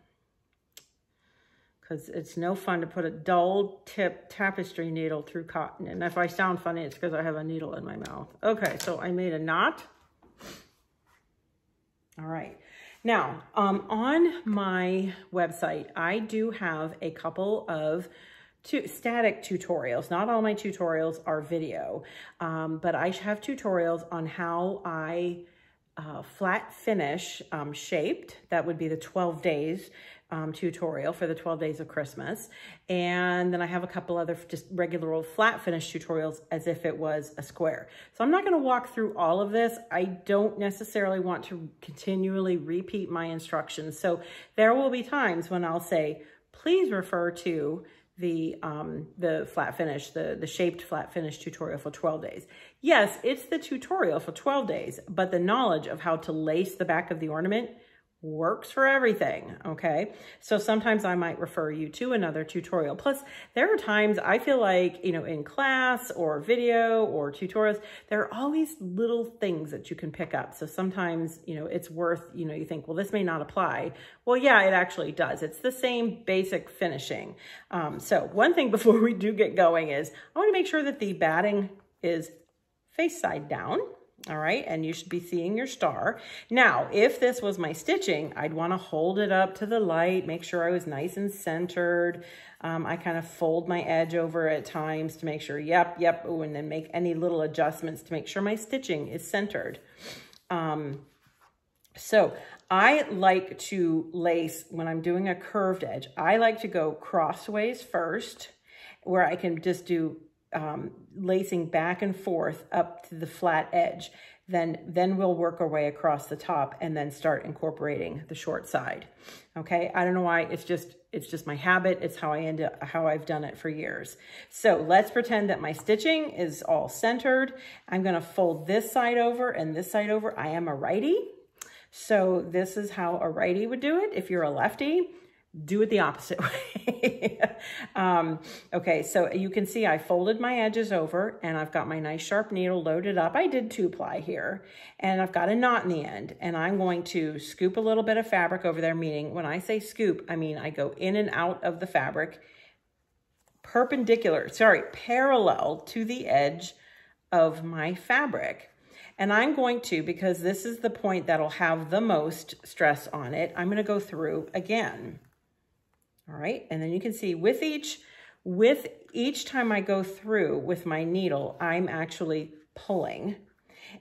because it's no fun to put a dull tip tapestry needle through cotton. And if I sound funny, it's because I have a needle in my mouth. Okay, so I made a knot. All right. Now, on my website, I do have a couple of static tutorials. Not all my tutorials are video, but I have tutorials on how I flat finish shaped. That would be the 12 days tutorial for the 12 days of Christmas. And then I have a couple other just regular old flat finish tutorials as if it was a square. So I'm not going to walk through all of this. I don't necessarily want to continually repeat my instructions. So there will be times when I'll say, please refer to the flat finish, the shaped flat finish tutorial for 12 days. Yes, it's the tutorial for 12 days, but the knowledge of how to lace the back of the ornament works for everything, okay? So sometimes I might refer you to another tutorial. Plus, there are times I feel like, you know, in class or video or tutorials, there are always little things that you can pick up. So sometimes, you know, it's worth, you know, you think, well, this may not apply. Well, yeah, it actually does. It's the same basic finishing. So one thing before we do get going is I want to make sure that the batting is face side down. All right, and you should be seeing your star. Now, if this was my stitching, I'd want to hold it up to the light, make sure I was nice and centered. I kind of fold my edge over at times to make sure, yep, ooh, and then make any little adjustments to make sure my stitching is centered. So I like to lace, when I'm doing a curved edge, I like to go crossways first, where I can just do lacing back and forth up to the flat edge. Then we'll work our way across the top and then start incorporating the short side. Okay, I don't know why, it's just my habit. It's how I end up, how I've done it for years. So let's pretend that my stitching is all centered. I'm gonna fold this side over and this side over. I am a righty. So this is how a righty would do it. If you're a lefty, do it the opposite way. Okay, so you can see I folded my edges over and I've got my nice sharp needle loaded up. I did 2 ply here and I've got a knot in the end, and I'm going to scoop a little bit of fabric over there, meaning when I say scoop, I mean I go in and out of the fabric parallel to the edge of my fabric. And I'm going to, because this is the point that'll have the most stress on it, I'm going to go through again. All right, and then you can see with each time I go through with my needle, I'm actually pulling.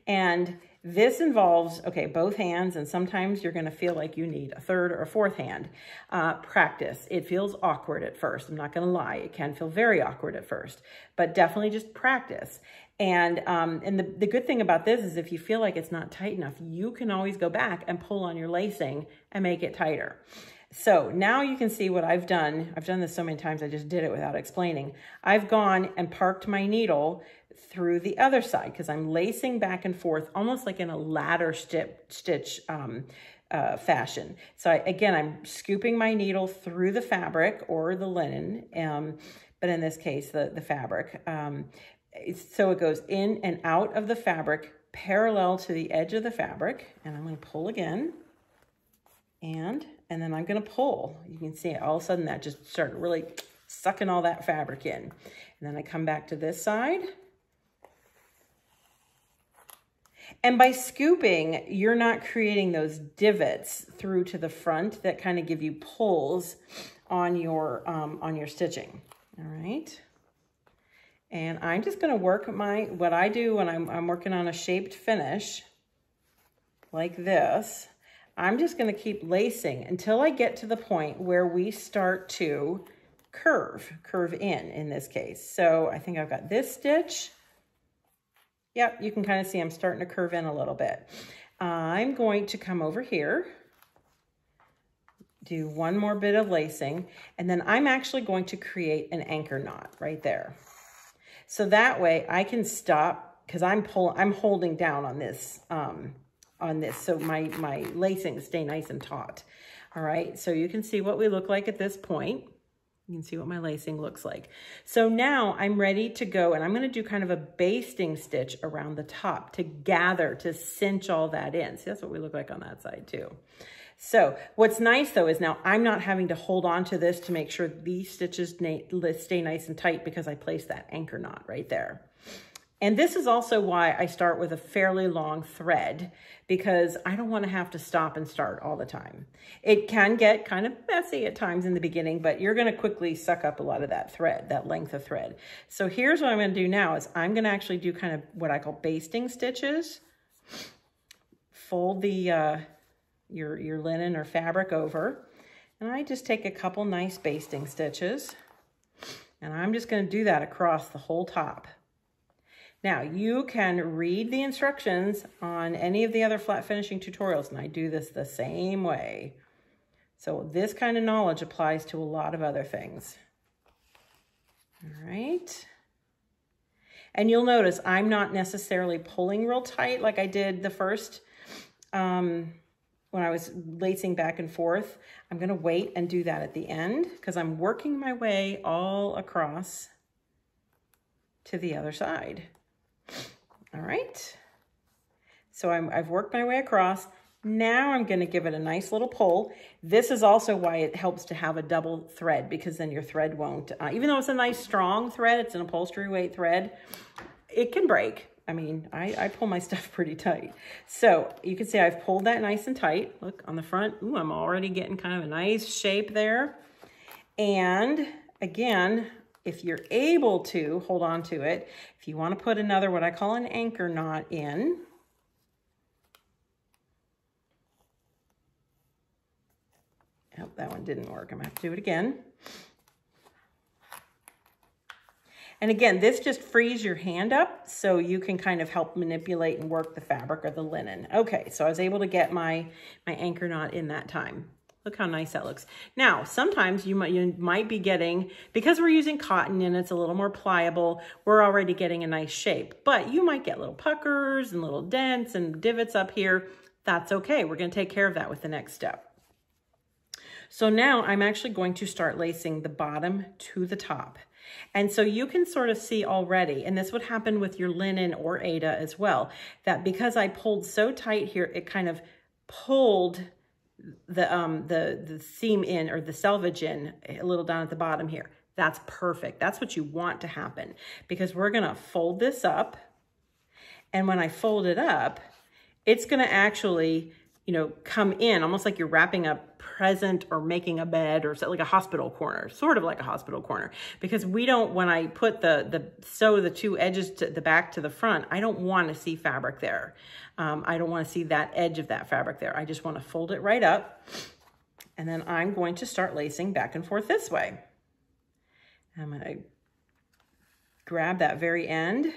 And this involves, okay, both hands, and sometimes you're gonna feel like you need a third or a fourth hand. Practice. It feels awkward at first. I'm not gonna lie, it can feel very awkward at first, but definitely just practice. And the good thing about this is if you feel like it's not tight enough, you can always go back and pull on your lacing and make it tighter. So now you can see what I've done. I've done this so many times, I just did it without explaining. I've gone and parked my needle through the other side because I'm lacing back and forth almost like in a ladder stitch fashion. So I'm scooping my needle through the fabric or the linen, but in this case, the fabric. So it goes in and out of the fabric parallel to the edge of the fabric. And I'm going to pull again. And then I'm going to pull. You can see all of a sudden that just started really sucking all that fabric in. And then I come back to this side. And by scooping, you're not creating those divots through to the front that kind of give you pulls on your stitching. All right. And I'm just going to work what I do when I'm working on a shaped finish like this. I'm just going to keep lacing until I get to the point where we start to curve in this case. So I think I've got this stitch. Yep, you can kind of see I'm starting to curve in a little bit. I'm going to come over here, do one more bit of lacing, and then I'm actually going to create an anchor knot right there. So that way I can stop, because I'm holding down on this, so my lacing stay nice and taut. All right, so you can see what we look like at this point. You can see what my lacing looks like. So now I'm ready to go, and I'm gonna do kind of a basting stitch around the top to gather, to cinch all that in. See, that's what we look like on that side too. So what's nice though is now I'm not having to hold on to this to make sure these stitches stay nice and tight, because I placed that anchor knot right there. And this is also why I start with a fairly long thread, because I don't want to have to stop and start all the time. It can get kind of messy at times in the beginning, but you're going to quickly suck up a lot of that thread, that length of thread. So here's what I'm going to do now is I'm going to actually do kind of what I call basting stitches. Fold the your linen or fabric over, and I just take a couple nice basting stitches, and I'm just going to do that across the whole top. Now, you can read the instructions on any of the other flat finishing tutorials, and I do this the same way. So this kind of knowledge applies to a lot of other things. All right. And you'll notice I'm not necessarily pulling real tight like I did the first, when I was lacing back and forth. I'm gonna wait and do that at the end, because I'm working my way all across to the other side. All right, so I've worked my way across. Now I'm gonna give it a nice little pull. This is also why it helps to have a double thread, because then your thread won't, even though it's a nice strong thread, it's an upholstery weight thread, it can break. I mean, I pull my stuff pretty tight. So you can see I've pulled that nice and tight. Look on the front, ooh, I'm already getting kind of a nice shape there. And again, if you're able to hold on to it, if you want to put another, what I call an anchor knot in, oh, that one didn't work. I'm gonna have to do it again. And again, this just frees your hand up so you can kind of help manipulate and work the fabric or the linen. Okay, so I was able to get my anchor knot in that time. Look how nice that looks. Now, sometimes you might be getting, because we're using cotton and it's a little more pliable, we're already getting a nice shape, but you might get little puckers and little dents and divots up here. That's okay. We're gonna take care of that with the next step. So now I'm actually going to start lacing the bottom to the top. And so you can sort of see already, and this would happen with your linen or Aida as well, that because I pulled so tight here, it kind of pulled the seam in, or the selvage in, a little down at the bottom here. That's perfect. That's what you want to happen, because we're gonna fold this up, and when I fold it up, it's gonna actually, you know, come in almost like you're wrapping a present or making a bed, or like a hospital corner, sort of like a hospital corner, because we don't, when I put sew the two edges to the back to the front, I don't want to see fabric there. I don't want to see that edge of that fabric there. I just want to fold it right up, and then I'm going to start lacing back and forth this way. I'm going to grab that very end,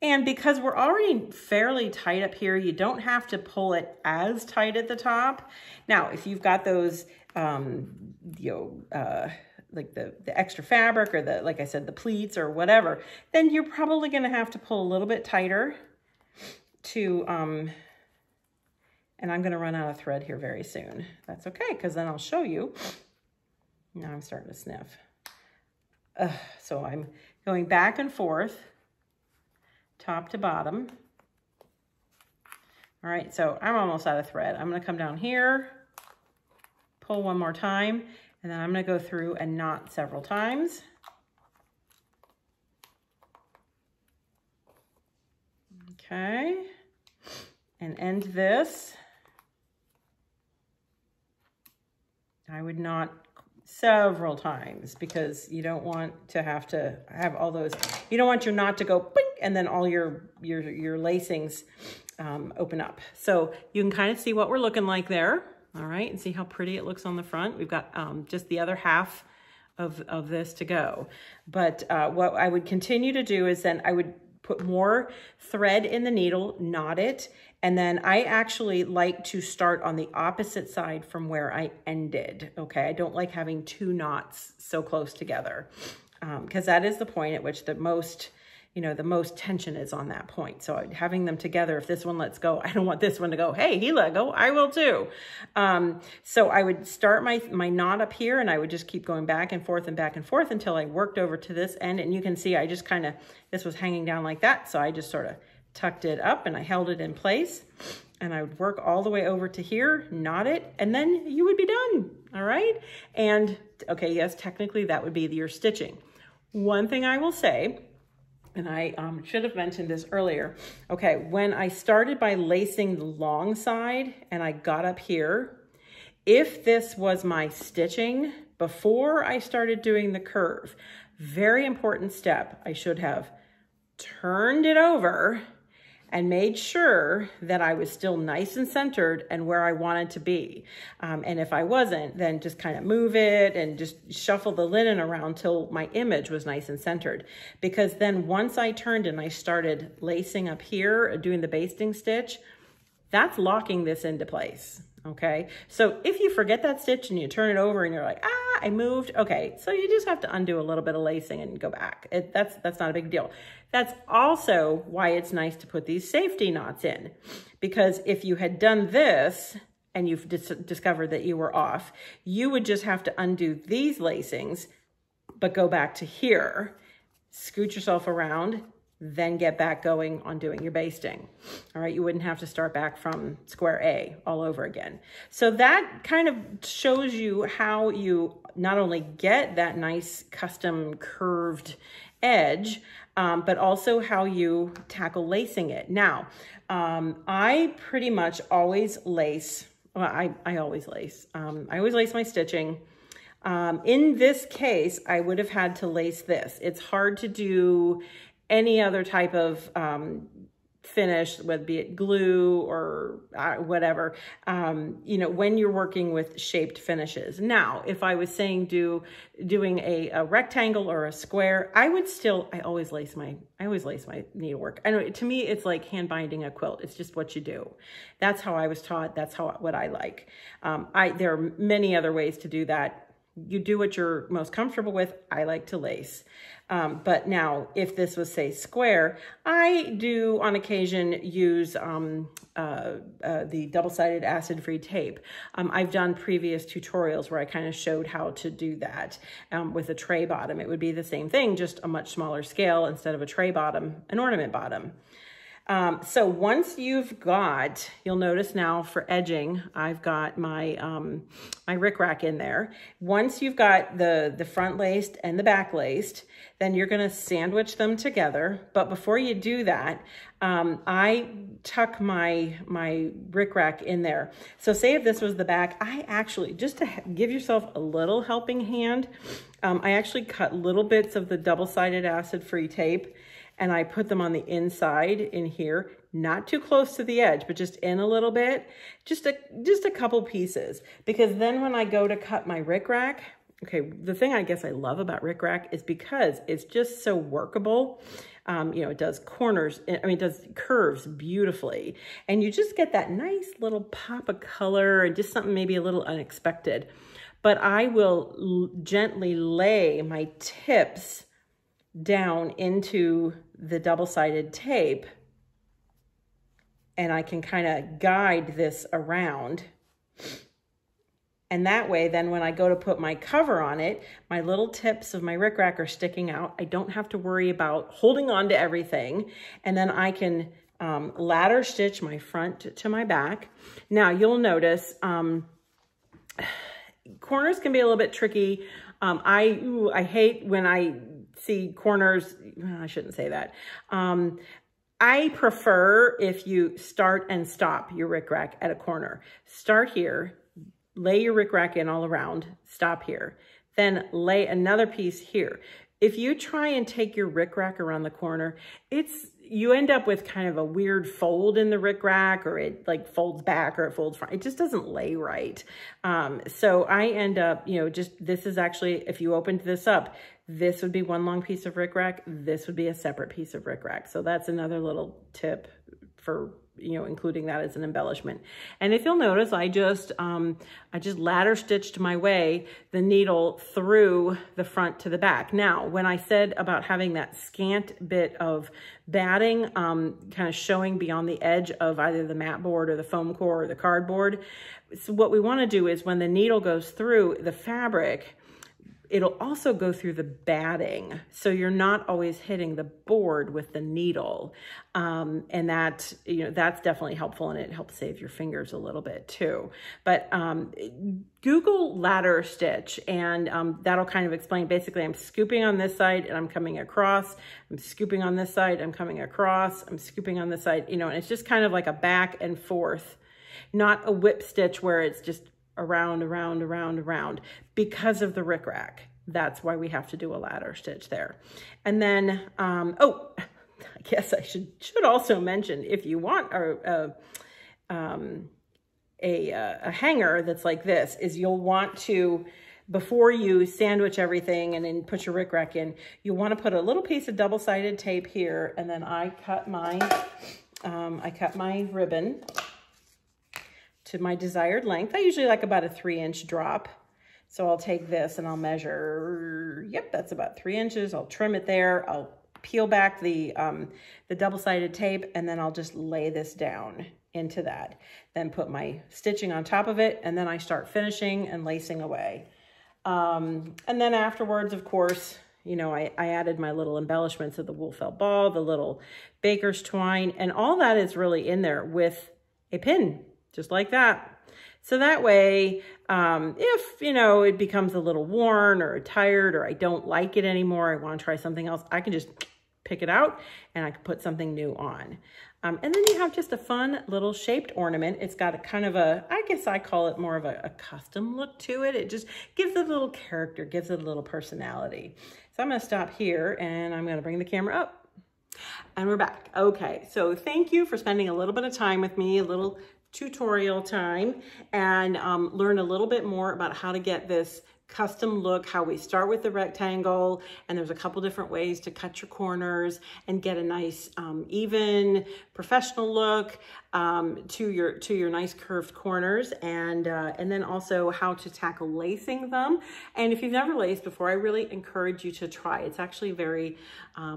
and because we're already fairly tight up here, you don't have to pull it as tight at the top. Now, if you've got those, like the extra fabric, or the, like I said, the pleats or whatever, then you're probably gonna have to pull a little bit tighter to, and I'm gonna run out of thread here very soon. That's okay, because then I'll show you. Now I'm starting to sniff. So I'm going back and forth, top to bottom. All right, so I'm almost out of thread. I'm gonna come down here, pull one more time, and then I'm gonna go through and knot several times. Okay, and end this. I would knot several times, because you don't want to have all those, you don't want your knot to go boing, and then all your lacings open up. So you can kind of see what we're looking like there. All right, and see how pretty it looks on the front. We've got just the other half of this to go. But what I would continue to do is then I would put more thread in the needle, knot it, and then I actually like to start on the opposite side from where I ended, okay? I don't like having two knots so close together, because that is the point at which the most, you know, the most tension is on that point. So having them together, if this one lets go, I don't want this one to go, hey, he let go, I will too. So I would start my knot up here and I would just keep going back and forth and back and forth until I worked over to this end. And you can see, I just kind of, this was hanging down like that. So I just sort of tucked it up and I held it in place and I would work all the way over to here, knot it, and then you would be done, all right? And okay, yes, technically that would be your stitching. One thing I will say, and I should have mentioned this earlier. Okay, when I started by lacing the long side and I got up here, if this was my stitching before I started doing the curve, very important step, I should have turned it over and made sure that I was still nice and centered and where I wanted to be. And if I wasn't, then just kind of move it and just shuffle the linen around till my image was nice and centered. Because then once I turned and I started lacing up here, doing the basting stitch, that's locking this into place, okay? So if you forget that stitch and you turn it over and you're like, ah, I moved, okay. So you just have to undo a little bit of lacing and go back. That's not a big deal. That's also why it's nice to put these safety knots in, because if you had done this and you've discovered that you were off, you would just have to undo these lacings, but go back to here, scoot yourself around, then get back going on doing your basting. All right, you wouldn't have to start back from square A all over again. So that kind of shows you how you not only get that nice custom curved edge, but also how you tackle lacing it. Now, I pretty much always lace, well, I always lace. I always lace my stitching. In this case, I would have had to lace this. It's hard to do any other type of finish, whether be it glue or whatever, you know, when you're working with shaped finishes. Now, if I was saying doing a rectangle or a square, I always lace my needlework. I know, to me, it's like hand binding a quilt. It's just what you do. That's how I was taught. That's what I like. There are many other ways to do that. You do what you're most comfortable with. I like to lace. But now if this was say square, I do on occasion use the double-sided acid-free tape. I've done previous tutorials where I kind of showed how to do that with a tray bottom. It would be the same thing, just a much smaller scale. Instead of a tray bottom, an ornament bottom. So once you'll notice now for edging, I've got my my Rick Rack in there. Once you've got the front laced and the back laced, then you're gonna sandwich them together. But before you do that, I tuck my Rick Rack in there. So say if this was the back, I actually, just to give yourself a little helping hand, I actually cut little bits of the double-sided acid-free tape and I put them on the inside in here, not too close to the edge, but just in a little bit, just a couple pieces. Because then when I go to cut my Rick Rack, okay, the thing I guess I love about Rick Rack is because it's just so workable. You know, it does it does curves beautifully. And you just get that nice little pop of color and just something maybe a little unexpected. But I will gently lay my tips down into the double-sided tape and I can kind of guide this around. And that way, then when I go to put my cover on it, my little tips of my Rick Rack are sticking out. I don't have to worry about holding on to everything. And then I can ladder stitch my front to my back. Now you'll notice corners can be a little bit tricky. I hate when I see corners, I shouldn't say that. I prefer if you start and stop your Rick Rack at a corner. Start here, lay your Rick Rack in all around, stop here, then lay another piece here. If you try and take your Rick Rack around the corner, you end up with kind of a weird fold in the Rick Rack, or it like folds back or it folds front. It just doesn't lay right. So I end up, you know, just, this is actually, if you opened this up, this would be one long piece of Rick Rack. This would be a separate piece of Rick Rack. So that's another little tip for, you know, including that as an embellishment. And if you'll notice, I just ladder stitched my way the needle through the front to the back. Now, when I said about having that scant bit of batting, kind of showing beyond the edge of either the mat board or the foam core or the cardboard, so what we want to do is when the needle goes through the fabric, it'll also go through the batting. So you're not always hitting the board with the needle. And that, you know, that's definitely helpful, and it helps save your fingers a little bit too. But Google ladder stitch, and that'll kind of explain. Basically, I'm scooping on this side and I'm coming across. I'm scooping on this side, I'm coming across. I'm scooping on this side, you know, and it's just kind of like a back and forth, not a whip stitch where it's just around, around, around, around, because of the Rick Rack. That's why we have to do a ladder stitch there. And then, oh, I guess I should also mention, if you want a hanger that's like this, is you'll want to, before you sandwich everything and then put your Rick Rack in, you want to put a little piece of double-sided tape here. And then I cut my ribbon to my desired length. I usually like about a 3-inch drop. So I'll take this and I'll measure, yep, that's about 3 inches. I'll trim it there. I'll peel back the double-sided tape, and then I'll just lay this down into that. Then put my stitching on top of it, and then I start finishing and lacing away. And then afterwards, of course, you know, I added my little embellishments of the wool felt ball, the little baker's twine, and all that is really in there with a pin. Just like that. So that way, if, you know, it becomes a little worn or tired, or I don't like it anymore, I want to try something else, I can just pick it out and I can put something new on. And then you have just a fun little shaped ornament. It's got a kind of a, I guess I call it more of a custom look to it. It just gives it a little character, gives it a little personality. So I'm going to stop here and I'm going to bring the camera up. And we're back. Okay, so thank you for spending a little bit of time with me, a little tutorial time, and learn a little bit more about how to get this custom look, how we start with the rectangle, and there's a couple different ways to cut your corners and get a nice even professional look to your nice curved corners, and then also how to tackle lacing them. And if you've never laced before, I really encourage you to try. It's actually very,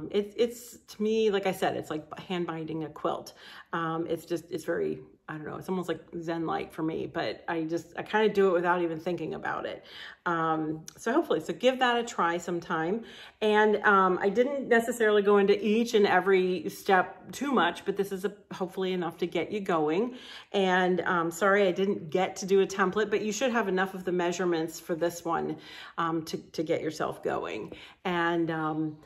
it's to me, like I said, it's like hand binding a quilt. It's very, I don't know, it's almost like zen-like for me, but I kind of do it without even thinking about it. So give that a try sometime. And I didn't necessarily go into each and every step too much, but this is hopefully enough to get you going. And sorry, I didn't get to do a template, but you should have enough of the measurements for this one to get yourself going. And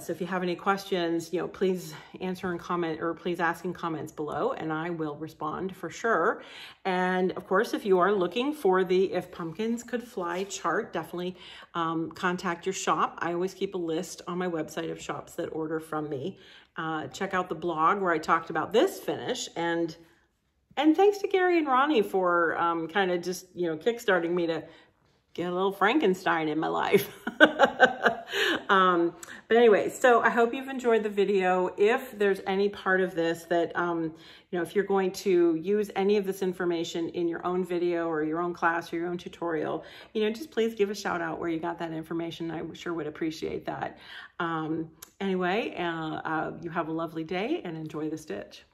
so if you have any questions, you know, please answer and comment, or please ask in comments below, and I will respond for sure. And of course, if you are looking for the If Pumpkins Could Fly chart, definitely contact your shop. I always keep a list on my website of shops that order from me. Check out the blog where I talked about this finish. And thanks to Gary and Ronnie for kind of just, you know, kickstarting me to get a little Frankenstein in my life. But anyway, so I hope you've enjoyed the video. If there's any part of this that, you know, if you're going to use any of this information in your own video or your own class or your own tutorial, you know, just please give a shout out where you got that information. I sure would appreciate that. Anyway, you have a lovely day and enjoy the stitch.